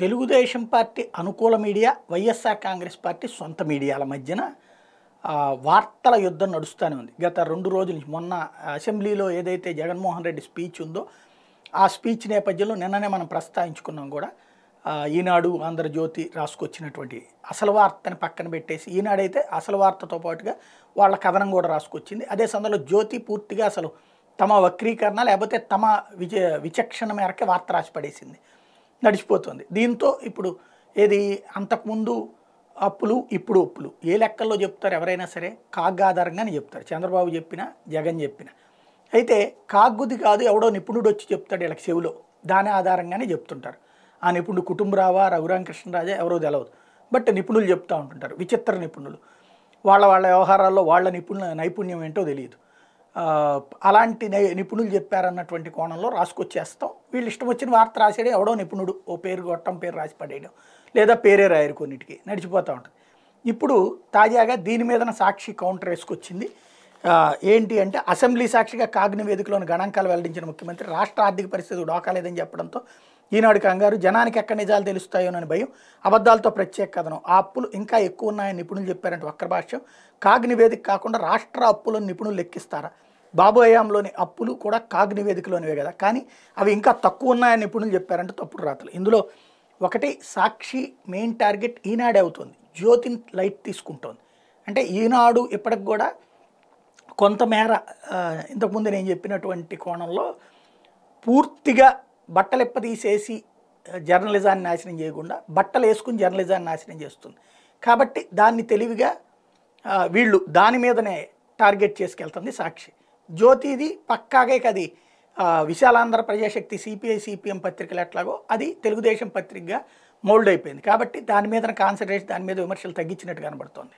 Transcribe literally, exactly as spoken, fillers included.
Telugu Desam party అనుకూల media YSR Congress party సొంత మీడియాల మధ్యన వార్తల యుద్ధం నడుస్తూనే ఉంది గత రెండు రోజుల నుంచి। మొన్న అసెంబ్లీలో ఏదైతే జగన్మోహన్ రెడ్డి స్పీచ్ ఉందో ఆ స్పీచ్ నేపథ్యంలో నిన్ననే మనం ప్రస్తావించుకున్నాం కూడా। ఈనాడు ఆంధ్రజ్యోతి రాసుకొచ్చినటువంటి అసలు వార్తని పక్కన పెట్టేసి ఈనాడైతే అసలు వార్తతో పాటుగా వాళ్ళ కథనం కూడా రాసుకొచ్చింది। అదే సమయంలో జ్యోతి పూర్తిగా అసలు తమ వక్రీకరణ లేకపోతే తమ విచ విచక్షణ మేరకే వార్త రాసి పడేసింది నడిచిపోతుంది। దీంతో ఇప్పుడు ఏది అంతకుముందు అప్పులు ఇప్పుడు అప్పులు ఏ లెక్కల్లో చెప్తారు ఎవరైనా సరే కాగ్ ఆధారంగానే చెప్తారు, చంద్రబాబు చెప్పినా జగన్ చెప్పినా। అయితే కాగ్గుది కాదు, ఎవడో నిపుణుడు వచ్చి చెప్తాడు వీళ్ళకి చెవిలో, దాని ఆధారంగానే చెప్తుంటారు। ఆ నిపుణుడు కుటుంబరావా రఘురామకృష్ణరాజా ఎవరో తెలవదు, బట్ నిపుణులు చెప్తూ ఉంటుంటారు, విచిత్ర నిపుణులు, వాళ్ళ వాళ్ళ వ్యవహారాల్లో వాళ్ళ నిపుణుల నైపుణ్యం ఏంటో తెలియదు। అలాంటి నై నిపుణులు చెప్పారన్నటువంటి కోణంలో రాసుకొచ్చేస్తాం, వీళ్ళు ఇష్టం వచ్చిన వార్త రాసేయడం, ఎవడో నిపుణుడు ఓ పేరు గొట్టం పేరు రాసి పడేయడం, లేదా పేరే రాయరు, కొన్నిటికి నడిచిపోతూ ఉంటుంది। ఇప్పుడు తాజాగా దీని మీదన సాక్షి కౌంటర్ వేసుకొచ్చింది ఏంటి అంటే, అసెంబ్లీ సాక్షిగా కాగ్ నివేదికలోని గణాంకాలు వెల్లడించిన ముఖ్యమంత్రి రాష్ట్ర ఆర్థిక పరిస్థితి ఉడాకాలేదని చెప్పడంతో ఈనాడు కంగారు, జనానికి ఎక్కడ నిజాలు తెలుస్తాయోనని భయం, అబద్ధాలతో ప్రత్యేక కథనం, ఆ అప్పులు ఇంకా ఎక్కువ ఉన్నాయని నిపుణులు చెప్పారంటే వక్రభాష్యం, కాగ్ నివేదిక కాకుండా రాష్ట్ర అప్పులను నిపుణులు లెక్కిస్తారా, బాబు హయాంలోని అప్పులు కూడా కాగ్ నివేదికలోనివే కదా కానీ అవి ఇంకా తక్కువ ఉన్నాయని నిపుణులు చెప్పారంటే తప్పుడు రాతలు। ఇందులో ఒకటి సాక్షి మెయిన్ టార్గెట్ ఈనాడే అవుతుంది, జ్యోతిని లైట్ తీసుకుంటోంది అంటే ఈనాడు ఇప్పటికి కూడా కొంతమేర ఇంతకుముందు నేను చెప్పినటువంటి కోణంలో పూర్తిగా బట్టలెప్ప తీసేసి జర్నలిజాన్ని నాశనం చేయకుండా బట్టలు వేసుకుని జర్నలిజాన్ని నాశనం చేస్తుంది కాబట్టి దాన్ని తెలివిగా వీళ్ళు దాని మీదనే టార్గెట్ చేసుకెళ్తుంది సాక్షి। జ్యోతిది పక్కాగే అది విశాలాంధ్ర ప్రజాశక్తి సిపిఐ సిపిఎం పత్రికలు ఎట్లాగో అది తెలుగుదేశం పత్రికగా మోల్డ్ అయిపోయింది కాబట్టి దాని మీద కాన్సన్ట్రేషన్ దాని మీద విమర్శలు తగ్గించినట్టు కనబడుతోంది।